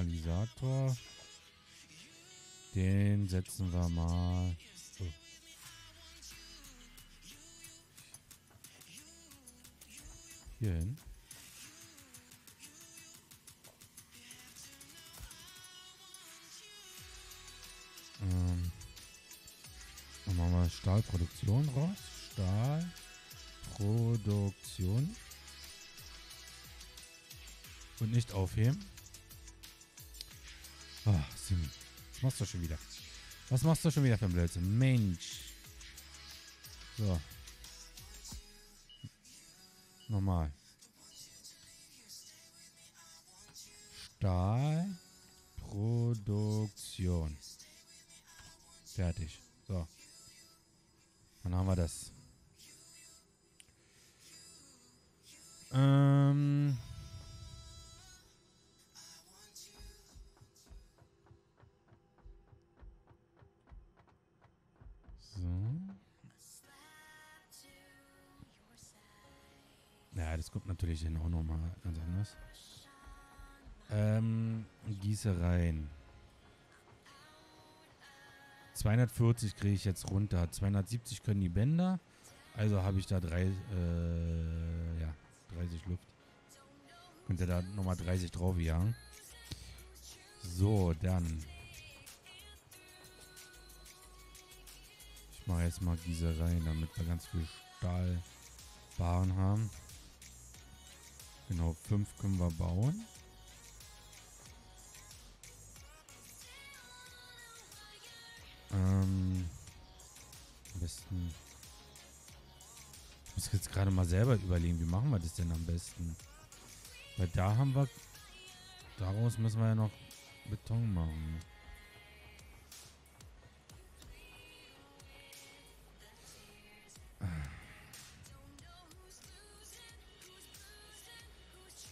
Kanalisator. Den setzen wir mal. Oh. Hier hin. Dann machen wir Stahlproduktion raus. Stahlproduktion. Und nicht aufheben. Ach, Simi. Was machst du schon wieder? Was machst du schon wieder für ein Blödsinn? Mensch. So. Nochmal. Stahlproduktion. Fertig. So. Dann haben wir das. So. Ja, das kommt natürlich dann auch nochmal ganz anders. Gießereien. 240 kriege ich jetzt runter. 270 können die Bänder. Also habe ich da 30 Luft. Könnt ihr da nochmal 30 drauf jagen. So, dann. Ich mache jetzt mal Gießereien, damit wir ganz viel Stahlbahn haben. Genau, 5 können wir bauen. Am besten. Ich muss jetzt gerade mal selber überlegen, wie machen wir das denn am besten? Weil da haben wir. Daraus müssen wir ja noch Beton machen.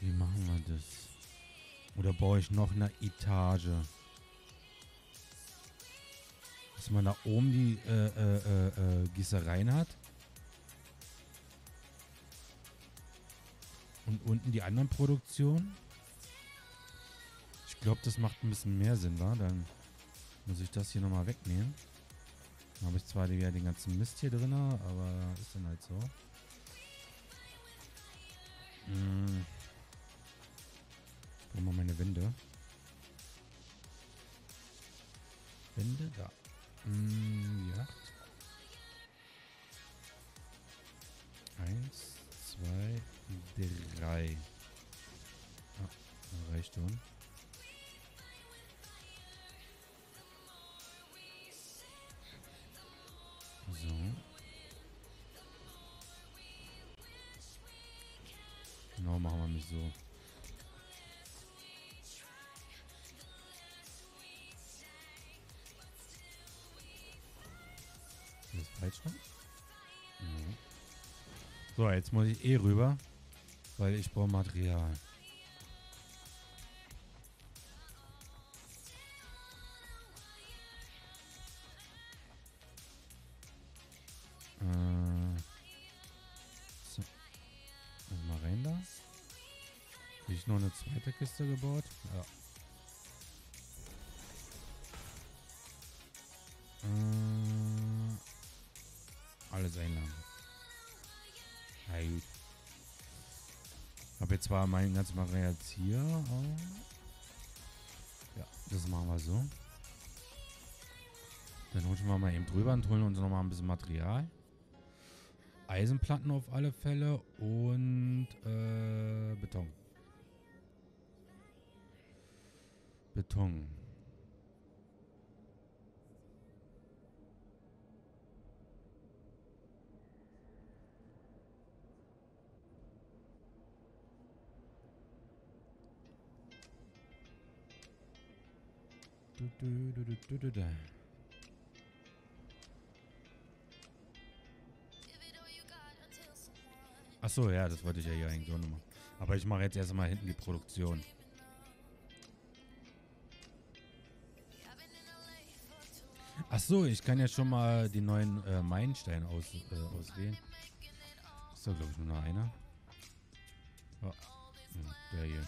Wie machen wir das? Oder baue ich noch eine Etage? Dass man da oben die Gießereien hat. Und unten die anderen Produktionen. Ich glaube, das macht ein bisschen mehr Sinn, wa? Dann muss ich das hier nochmal wegnehmen. Dann habe ich zwar wieder den ganzen Mist hier drin, aber ist dann halt so. Ich brauche mal meine Wände. Wände da. Ja. 1, 2, 3. Ah, reicht schon. So. Genau, machen wir nicht so. Das falsch war? Ja. So, jetzt muss ich rüber, weil ich brauche Material. So. Also mal rein da. Habe ich noch eine zweite Kiste gebaut? Ja. Alles einladen. Na gut. Hab jetzt zwar mein ganzes Material jetzt hier. Ja, das machen wir so. Dann rutschen wir mal eben drüber und holen uns nochmal ein bisschen Material. Eisenplatten auf alle Fälle und Beton. Beton. Achso, ja, das wollte ich ja hier eigentlich auch nochmal. Aber ich mache jetzt erstmal hinten die Produktion. Achso, ich kann ja schon mal die neuen Meilensteine auswählen. Ist da, glaube ich, nur noch einer. Oh, ja, der hier.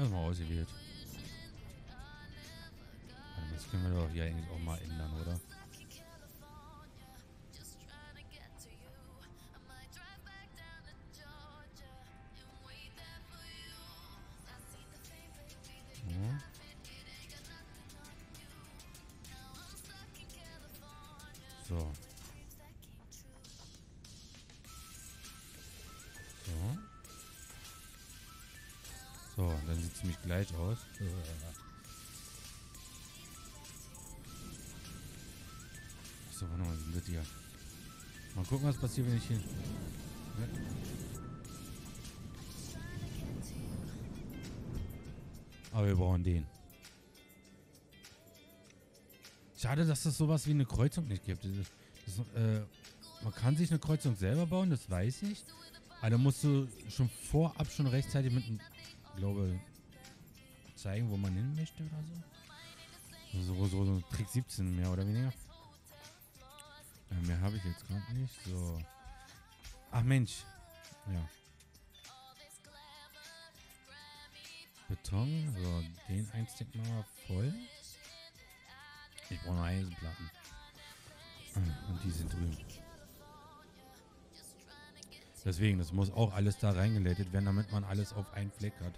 Erstmal ausgewählt. Das können wir doch hier eigentlich auch mal ändern, oder? So. So. So, dann sieht es nämlich gleich aus. So, warte mal, sind das hier? Mal gucken, was passiert, wenn ich hier... Aber wir brauchen den. Schade, dass es sowas wie eine Kreuzung nicht gibt. Man kann sich eine Kreuzung selber bauen, das weiß ich. Aber da musst du schon rechtzeitig mit einem, glaube, zeigen, wo man hin möchte oder so. So Trick 17 mehr oder weniger. Mehr habe ich jetzt gerade nicht. So. Ach Mensch. Ja. Beton. So, den Einstieg machen wir voll. Ich brauche noch Eisenplatten. Und die sind drüben. Deswegen, das muss auch alles da reingeleitet werden, damit man alles auf einen Fleck hat.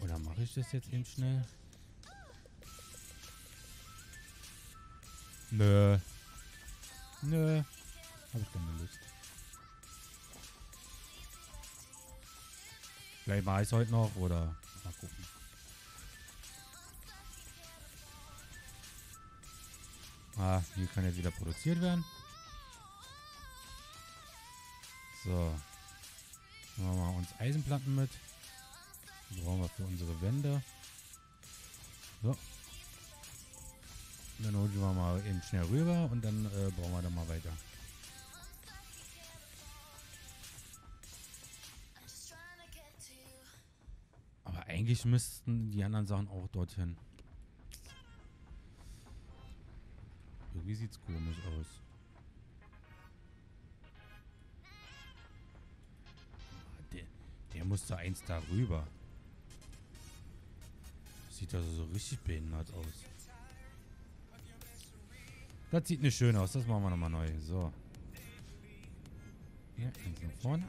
Oder mache ich das jetzt eben schnell? Nö. Nö. Habe ich keine Lust. Vielleicht mache ich es heute noch oder mal gucken. Ah, hier kann jetzt wieder produziert werden. So. Machen wir mal uns Eisenplatten mit. Die brauchen wir für unsere Wände. So. Dann holen wir mal eben schnell rüber und dann brauchen wir dann mal weiter. Aber eigentlich müssten die anderen Sachen auch dorthin. Irgendwie sieht es komisch aus. Der musste eins darüber. Sieht also so richtig behindert aus. Das sieht nicht schön aus. Das machen wir nochmal neu. So. Hier, eins nach vorne.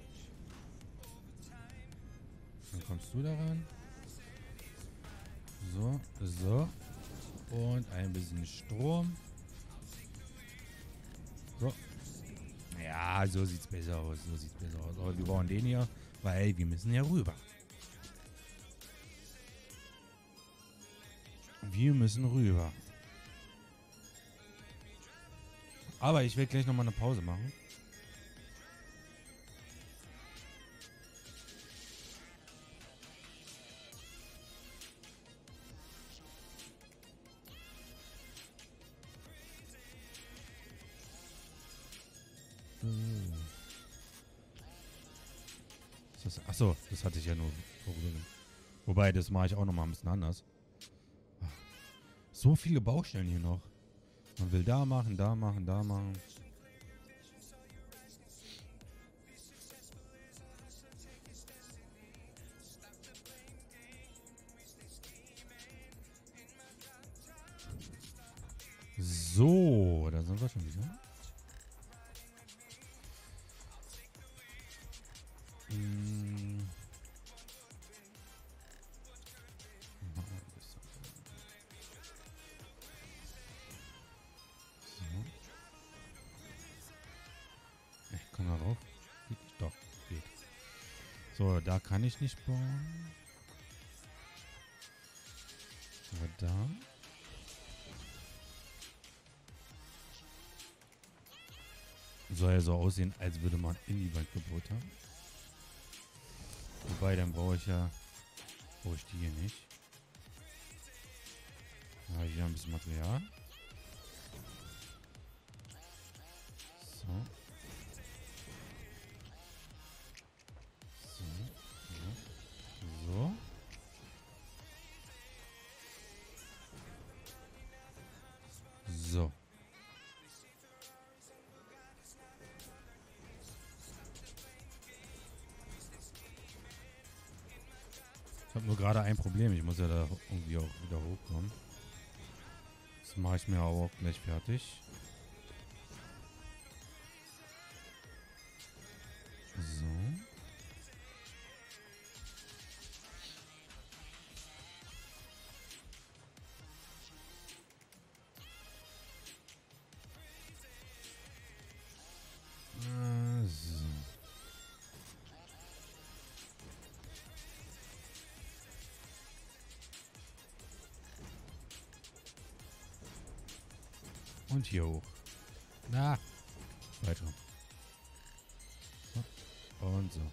Dann kommst du da ran. So, so. Und ein bisschen Strom. So. Ja, so sieht es besser aus. So sieht es besser aus. Aber wir brauchen den hier, weil wir müssen ja rüber. Wir müssen rüber. Aber ich werde gleich nochmal eine Pause machen. Achso, das hatte ich ja nur vorüber. Wobei, das mache ich auch nochmal ein bisschen anders. So viele Baustellen hier noch. Man will da machen, da machen, da machen. So, da sind wir schon wieder. So, da kann ich nicht bauen. Aber da. Soll ja so aussehen, als würde man in die Wand gebaut haben. Wobei, dann brauche ich die hier nicht. Da habe ich ja ein bisschen Material. So. So. So. Ich habe nur gerade ein Problem. Ich muss ja da irgendwie auch wieder hochkommen. Das mache ich mir auch gleich fertig. So. Und hier hoch. Na, weiter. So. Und so.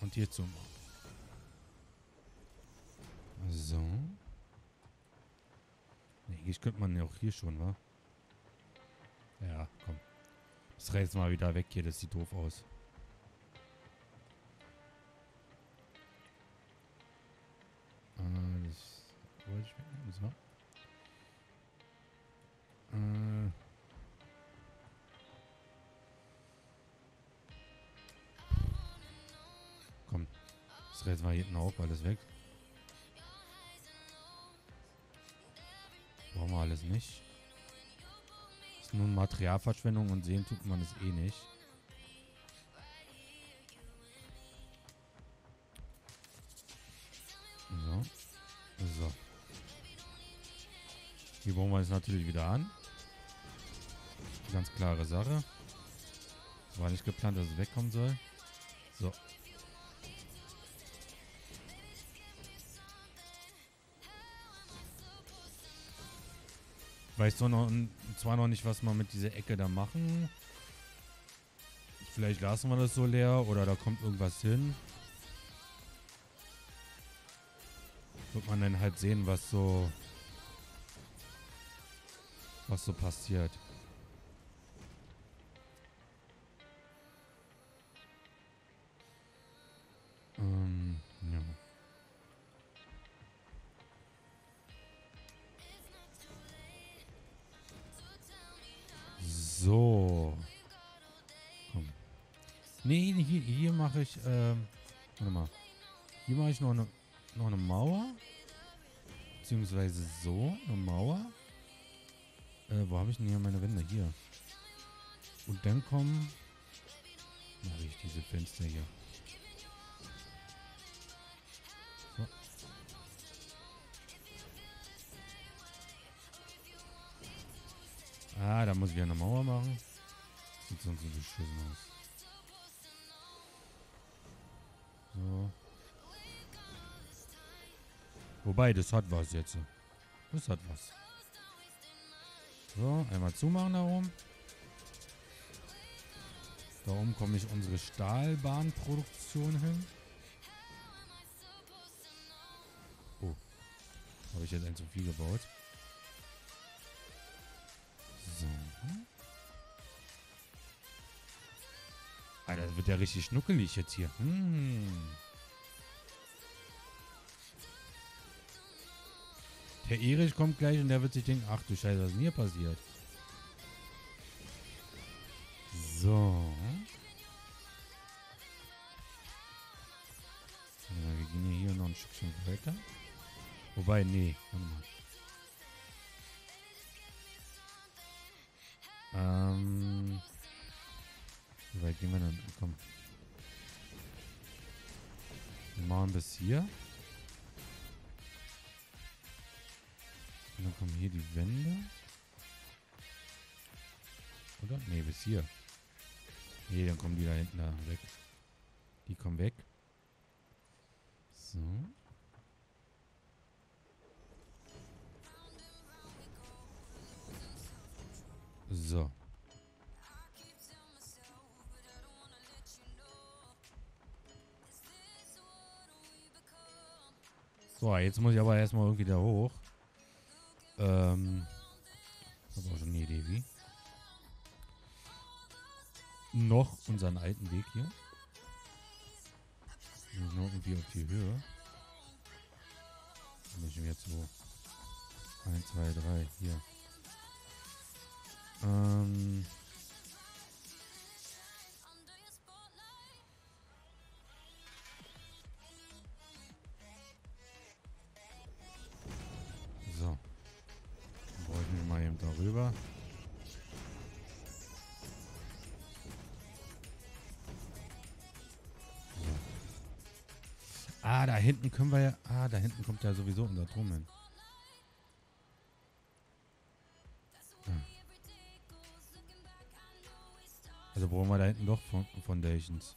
Und hier zum. So. Nee, ich könnte man ja auch hier schon, wa? Ja, komm. Das reißt mal wieder weg hier, das sieht doof aus. Das wollte ich wegnehmen, so. Komm, das reißen wir hinten auf, alles weg. Brauchen wir alles nicht. Ist nun Materialverschwendung und sehen tut man es eh nicht. So. So. Hier bauen wir es natürlich wieder an. Ganz klare Sache. War nicht geplant, dass es wegkommen soll. So. Ich weiß zwar noch nicht, was wir mit dieser Ecke da machen. Vielleicht lassen wir das so leer oder da kommt irgendwas hin. Wird man dann halt sehen, was so passiert. Ja. So. Komm. Nee, hier mache ich, warte mal. Hier mache ich noch eine Mauer. Beziehungsweise so, eine Mauer. Wo habe ich denn hier meine Wände? Hier. Und dann kommen, mache ich diese Fenster hier. Ah, da muss ich ja eine Mauer machen. Sieht sonst so beschissen aus. So. Wobei, das hat was jetzt. Das hat was. So, einmal zumachen da oben. Da oben komme ich unsere Stahlbahnproduktion hin. Oh. Habe ich jetzt ein zu viel gebaut. Alter, das wird ja richtig schnuckelig jetzt hier. Der Erich kommt gleich und der wird sich denken, ach du Scheiße, was ist denn hier passiert? So. Ja, wir gehen hier noch ein Stückchen weiter. Wobei, nee, warte mal. Wie weit gehen wir denn? Komm. Wir machen bis hier. Und dann kommen hier die Wände. Oder? Ne, bis hier. Ne, dann kommen die da hinten da weg. Die kommen weg. So. So. So, jetzt muss ich aber erstmal irgendwie da hoch. Ich habe auch schon eine Idee, wie. Noch unseren alten Weg hier. Muss noch irgendwie auf die Höhe. Dann müssen wir jetzt so. 1, 2, 3, hier. Ah, da hinten können wir ja... Ah, da hinten kommt ja sowieso unser Turm hin. Also brauchen wir da hinten doch Foundations.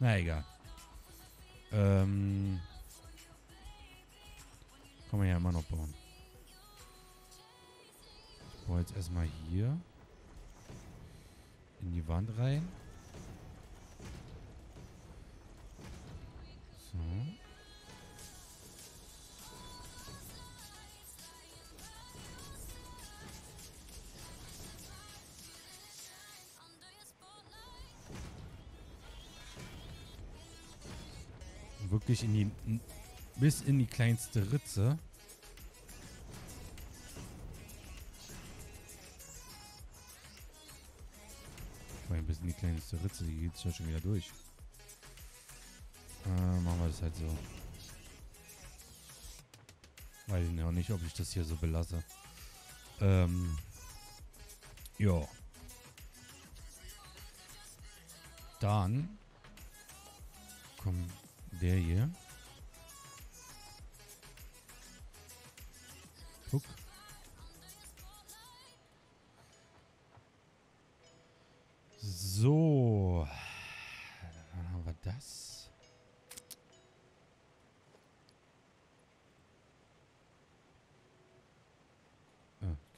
Na egal. Kann man ja immer noch bauen. Ich baue jetzt erstmal hier in die Wand rein. So. Wirklich in die, bis in die kleinste Ritze. Vor allem bis in die kleinste Ritze, die geht ja schon wieder durch. Machen wir das halt so. Weiß ich noch nicht, ob ich das hier so belasse. Ja. Dann kommt der hier. Guck. So. Dann haben wir das.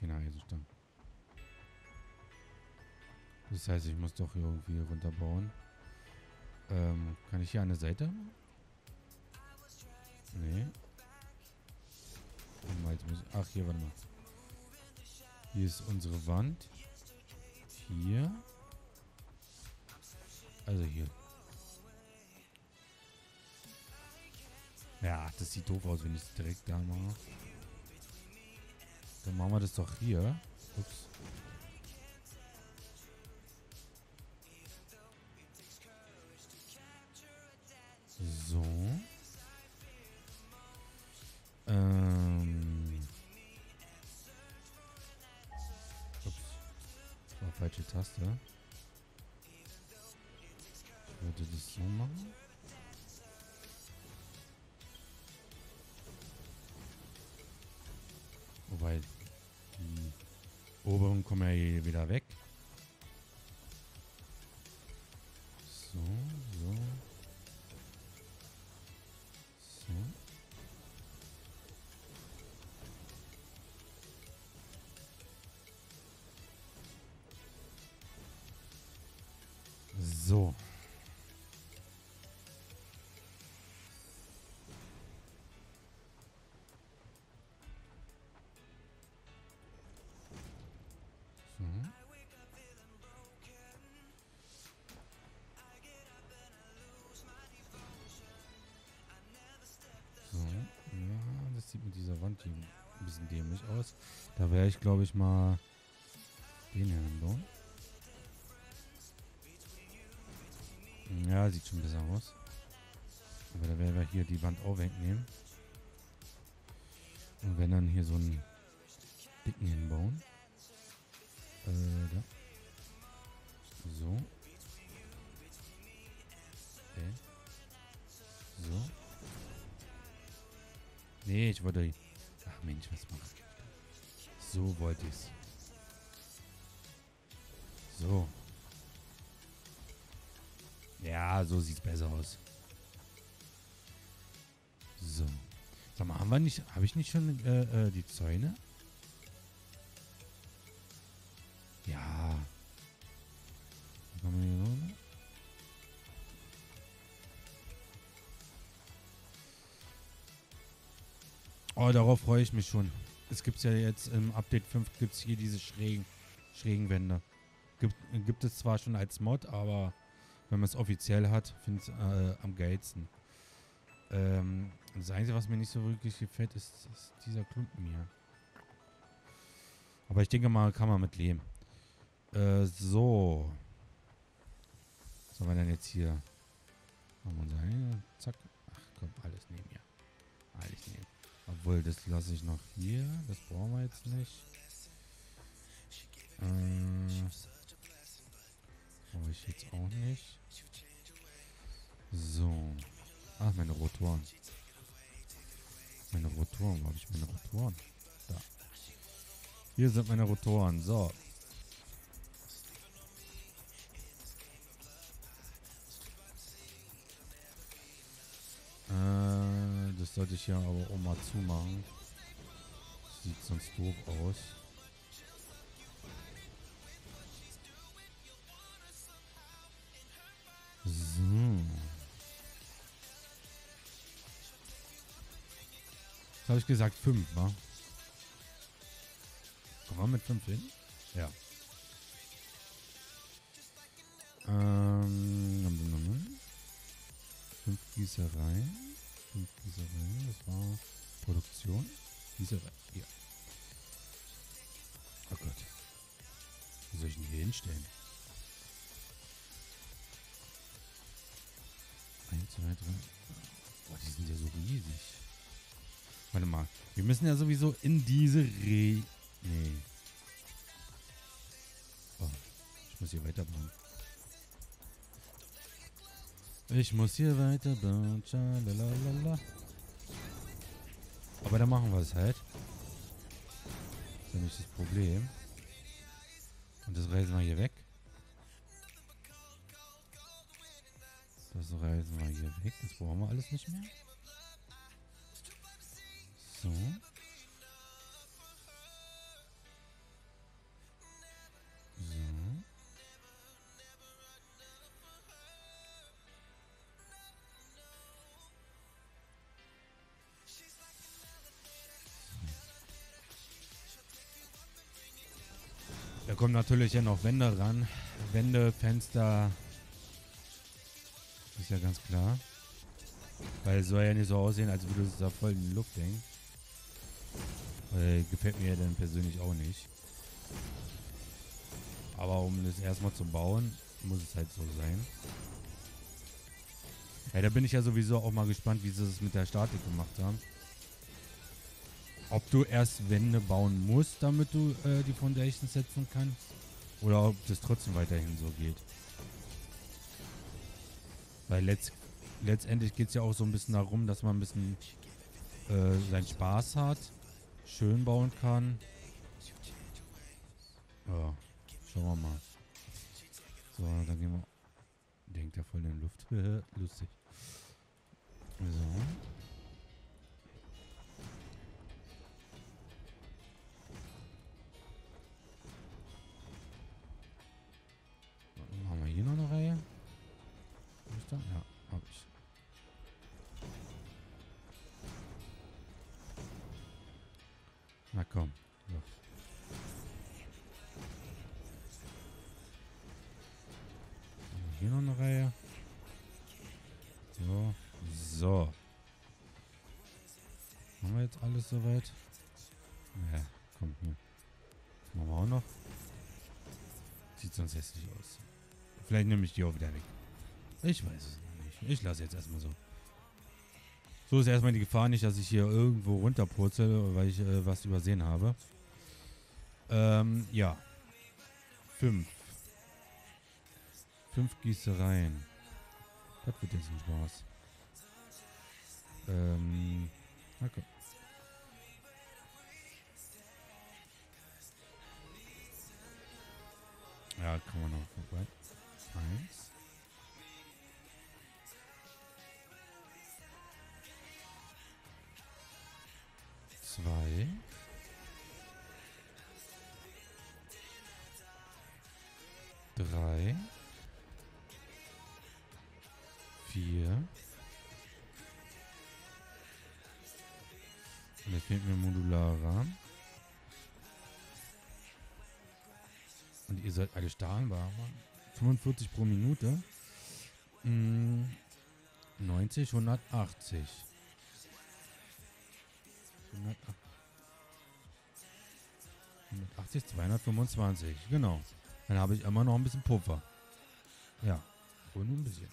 Genau, hier so stand. Das heißt, ich muss doch hier irgendwie runterbauen. Kann ich hier an der Seite? Nee. Ach, hier, warte mal. Hier ist unsere Wand. Hier. Also hier. Ja, das sieht doof aus, wenn ich es direkt da mache. Dann machen wir das doch hier. Ups. So. Ups. Das war falsche Taste. Ich würde das so machen. Wobei die oberen kommen ja hier wieder weg. So, so. So. So. Sieht mit dieser Wand hier ein bisschen dämlich aus. Da wäre ich, glaube ich, mal den hier anbauen. Ja, sieht schon besser aus. Aber da werden wir hier die Wand auch wegnehmen. Und wenn, dann hier so einen dicken hinbauen. Da. So. Okay. So. Nee, ich wollte... Ach Mensch, was mache ich? So wollte ich es. So. Ja, so sieht es besser aus. So. Sag mal, haben wir nicht... Habe ich nicht schon die Zäune? Ja. Kann man hier runter? Oh, darauf freue ich mich schon. Es gibt ja jetzt im Update 5 gibt es hier diese schrägen Wände. Gibt es zwar schon als Mod, aber wenn man es offiziell hat, finde ich es am geilsten. Das Einzige, was mir nicht so wirklich gefällt, ist dieser Klumpen hier. Aber ich denke mal, kann man mit leben. So. Was haben wir denn jetzt hier? Machen wir unser Hänge. Zack. Ach komm, alles nehmen hier. Alles nehmen. Obwohl, das lasse ich noch hier. Das brauchen wir jetzt nicht. Brauche ich ich jetzt auch nicht. So. Ach, meine Rotoren. Meine Rotoren, wo habe ich meine Rotoren? Da. Hier sind meine Rotoren. So. Das sollte ich ja aber auch mal zumachen. Sieht sonst doof aus. So. Was habe ich gesagt? 5, wa? Kommen wir mit 5 hin? Ja. Nochmal. 5 Gießerei. 5 Gießerei. Das war Produktion. Gießerei. Ja. Oh Gott. Wo soll ich denn hier hinstellen? 1, 2, 3. Boah, die sind ja so riesig. Warte mal. Wir müssen ja sowieso in diese Nee. Oh, ich muss hier weiterbauen. Schalalala. Aber dann machen wir es halt. Das ist ja nicht das Problem. Und das reisen wir hier weg. Das reisen wir hier weg. Das brauchen wir alles nicht mehr. So. So. Da kommen natürlich ja noch Wände ran. Wände, Fenster. Ist ja ganz klar. Weil es soll ja nicht so aussehen, als würde es da voll in die Luft hängen. Gefällt mir ja dann persönlich auch nicht. Aber um das erstmal zu bauen, muss es halt so sein. Ja, da bin ich ja sowieso auch mal gespannt, wie sie es mit der Statik gemacht haben. Ob du erst Wände bauen musst, damit du die Foundation setzen kannst. Oder ob das trotzdem weiterhin so geht. Weil letztendlich geht es ja auch so ein bisschen darum, dass man ein bisschen seinen Spaß hat. Schön bauen kann. Ja, schauen wir mal. So, dann gehen wir. Denkt ja voll in die Luft. Lustig. So. Haben wir hier noch eine Reihe? Hab ich da? Ja, hab ich. Na komm. Los. Hier noch eine Reihe. So. So. Haben wir jetzt alles soweit? Ja, komm hier. Das machen wir auch noch. Sieht sonst hässlich aus. Vielleicht nehme ich die auch wieder weg. Ich weiß es noch nicht. Ich lasse jetzt erstmal so. So ist erstmal die Gefahr nicht, dass ich hier irgendwo runterpurzel, weil ich was übersehen habe. Ja. 5 Gießereien. Das wird jetzt ein Spaß. Okay. Ja, kann man noch vorbei. 1. Drei, 4. Und jetzt fehlt mir modularer. Und ihr seid alle starrenbar. 45 pro Minute. 90, 180. 180, 225, genau. Dann habe ich immer noch ein bisschen Puffer. Ja, nur ein bisschen.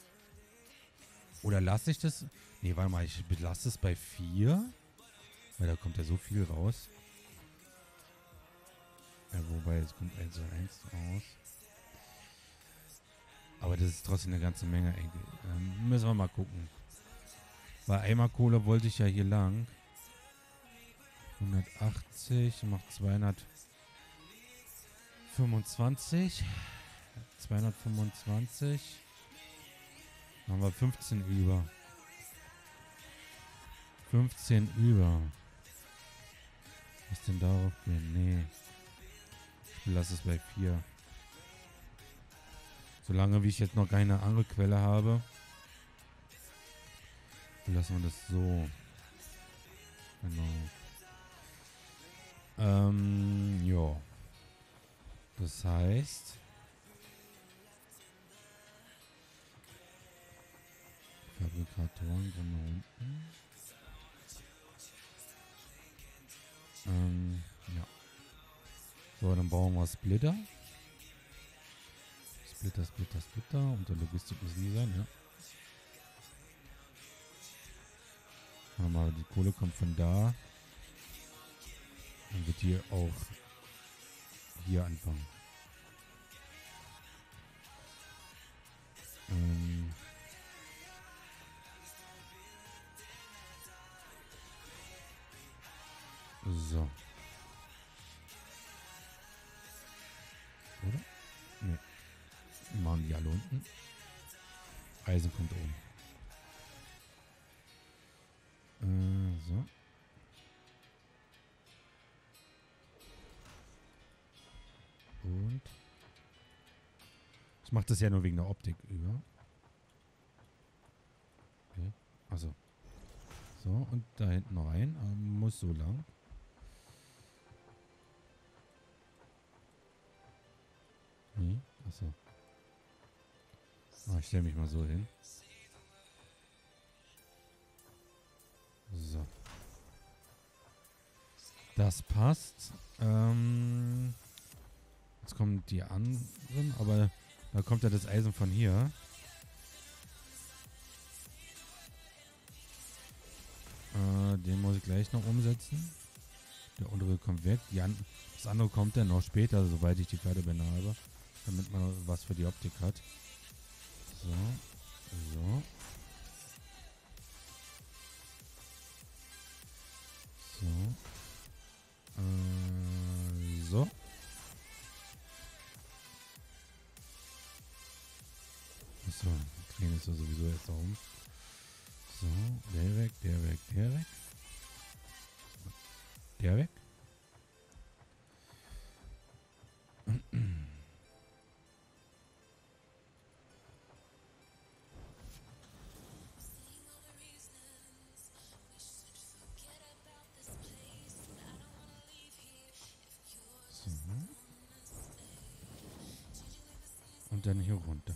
Oder lasse ich das? Ne, warte mal, ich belasse es bei 4. Weil da kommt ja so viel raus. Ja, wobei, es kommt 1 und 1 raus. aber das ist trotzdem eine ganze Menge. Müssen wir mal gucken. Bei Eimerkohle wollte ich ja hier lang. 180 macht 225. 225. Dann haben wir 15 über. 15 über. Was denn darauf gehen? Nee. Ich lasse es bei 4. Solange wie ich jetzt noch keine andere Quelle habe, lassen wir das so. Genau. Ja. Das heißt, Fabrikatoren von da unten. Ja. So, dann brauchen wir Splitter. Splitter. Unter Logistik müssen die sein, ja. Aber die Kohle kommt von da. Dann wird hier auch hier anfangen. So. Oder? Ne. Machen die alle unten. Eisen kommt oben. So. Und. Ich mache das ja nur wegen der Optik über. Okay. Also. So, und da hinten rein. Muss so lang. Nee, achso. Ich stelle mich mal so hin. So. Das passt. Jetzt kommen die anderen, aber da kommt ja das Eisen von hier. Den muss ich gleich noch umsetzen. Der untere kommt weg. Das andere kommt dann noch später, soweit ich die Pferdebänder habe. Damit man was für die Optik hat. So. So. Achso, drehen ist ja sowieso jetzt da um. So, der weg. Der weg. Und dann hier runter.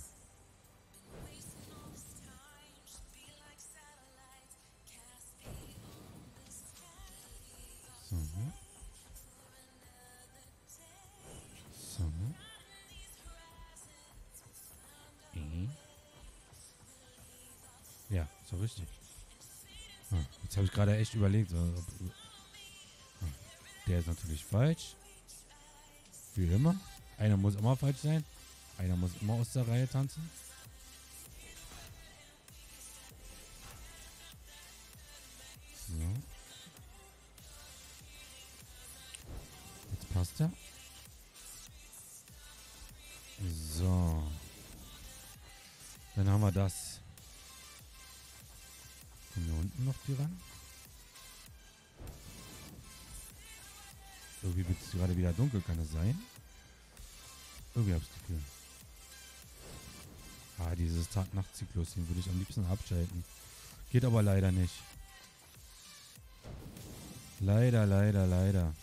So. Ja, so richtig. Jetzt habe ich gerade echt überlegt. Der ist natürlich falsch. Wie immer. Einer muss immer falsch sein. Einer muss immer aus der Reihe tanzen. So. Jetzt passt er. So. Dann haben wir das. Kommen hier unten noch die ran? Irgendwie wird es gerade wieder dunkel, kann es sein? Irgendwie habe ich das Gefühl. Dieses Tag-Nacht-Zyklus, den würde ich am liebsten abschalten. Geht aber leider nicht. Leider.